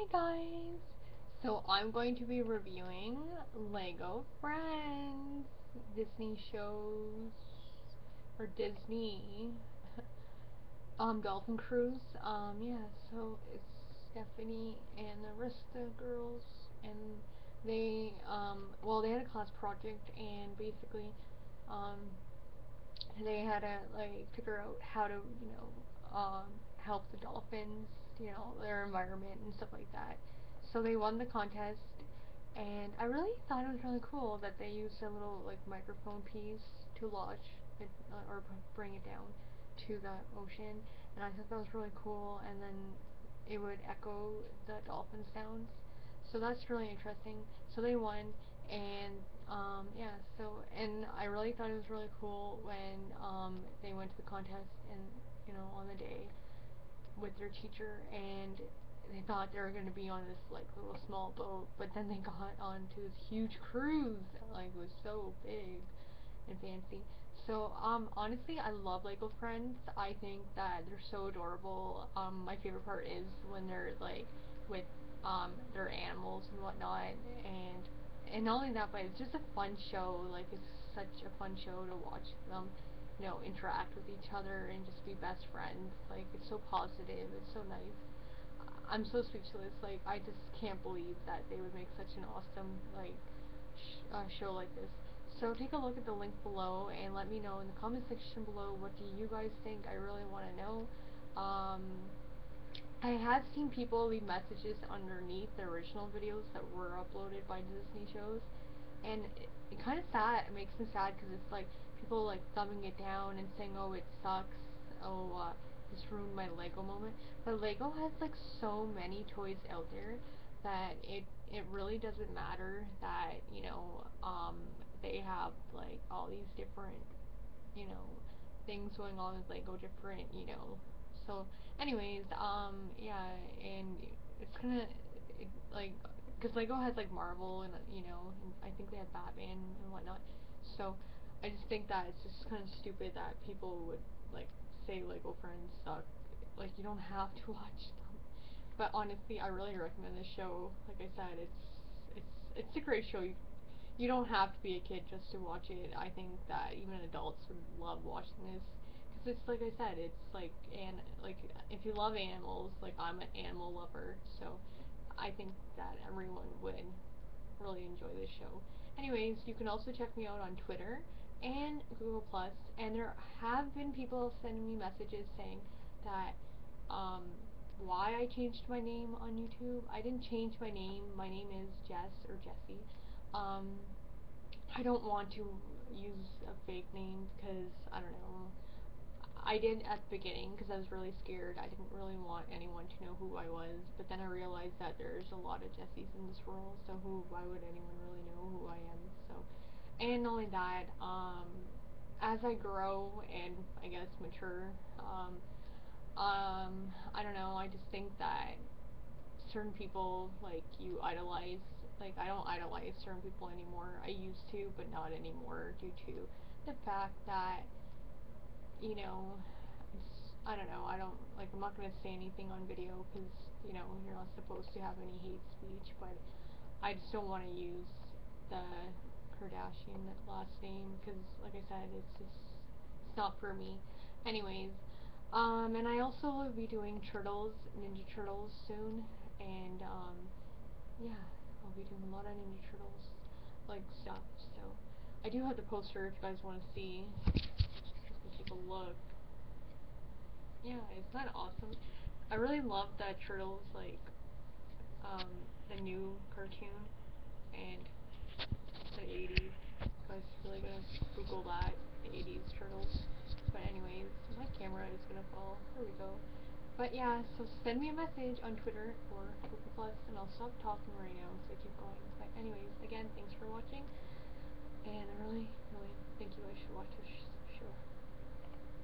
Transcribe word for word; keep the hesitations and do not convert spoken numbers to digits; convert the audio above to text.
Hi guys! So I'm going to be reviewing Lego Friends, Disney shows, or Disney, um, Dolphin Cruise, um, yeah, so it's Stephanie and the rest of the girls, and they, um, well, they had a class project, and basically, um, they had to, like, figure out how to, you know, um, help the dolphins, you know, their environment and stuff like that. So they won the contest, and I really thought it was really cool that they used a little, like, microphone piece to launch it, uh, or bring it down to the ocean, and I thought that was really cool, and then it would echo the dolphin sounds, so that's really interesting. So they won, and, um, yeah, so, and I really thought it was really cool when, um, they went to the contest, and, you know, on the day, with their teacher, and they thought they were going to be on this, like, little small boat, but then they got onto this huge cruise that, like, was so big and fancy. So, um, honestly, I love Lego Friends. I think that they're so adorable. Um, my favorite part is when they're, like, with, um, their animals and whatnot, and, and not only that, but it's just a fun show. Like, it's such a fun show to watch them, you know, interact with each other and just be best friends. Like, it's so positive, it's so nice. I'm so speechless, like, I just can't believe that they would make such an awesome, like, sh uh, show like this. So take a look at the link below and let me know in the comment section below, what do you guys think? I really want to know. Um, I have seen people leave messages underneath the original videos that were uploaded by Disney shows, and it, it kind of sad, it makes me sad, because it's like, people like thumbing it down and saying, oh, it sucks, oh, uh, this ruined my Lego moment. But Lego has, like, so many toys out there that it it really doesn't matter that, you know, um, they have, like, all these different, you know, things going on with Lego, different, you know, so, anyways, um, yeah, and it's gonna, it, like, because Lego has, like, Marvel, and, you know, and I think they have Batman and whatnot, so, I just think that it's just kind of stupid that people would, like, say Lego Friends suck. Like, you don't have to watch them. But honestly, I really recommend this show. Like I said, it's it's it's a great show. You, you don't have to be a kid just to watch it. I think that even adults would love watching this, because it's, like I said, it's like, and like, if you love animals, like, I'm an animal lover, so I think that everyone would really enjoy this show. Anyways, you can also check me out on Twitter and Google Plus, and there have been people sending me messages saying that, um, why I changed my name on YouTube. I didn't change my name. My name is Jess, or Jessie. Um, I don't want to use a fake name, because, I don't know, I did at the beginning, because I was really scared. I didn't really want anyone to know who I was, but then I realized that there's a lot of Jessies in this world, so who, why would anyone really know who I am? So, and not only that, um, as I grow and, I guess, mature, um, um, I don't know, I just think that certain people, like, you idolize. Like, I don't idolize certain people anymore. I used to, but not anymore, due to the fact that, you know, it's, I don't know, I don't, like, I'm not going to say anything on video, because, you know, you're not supposed to have any hate speech, but I just don't want to use the Kardashian last name, because, like I said, it's just, it's not for me. Anyways, um, and I also will be doing Turtles, Ninja Turtles soon, and, um, yeah, I'll be doing a lot of Ninja Turtles, like, stuff, so, I do have the poster if you guys want to see. Take a look. Yeah, isn't that awesome? I really love that Turtles, like, um, the new cartoon, and the eighties. I was really gonna Google that, the eighties Turtles. But anyways, my camera is gonna fall. Here we go. But yeah, so send me a message on Twitter or Google Plus, and I'll stop talking right now because I keep going. But anyways, again, thanks for watching, and I really, really think you guys should watch this.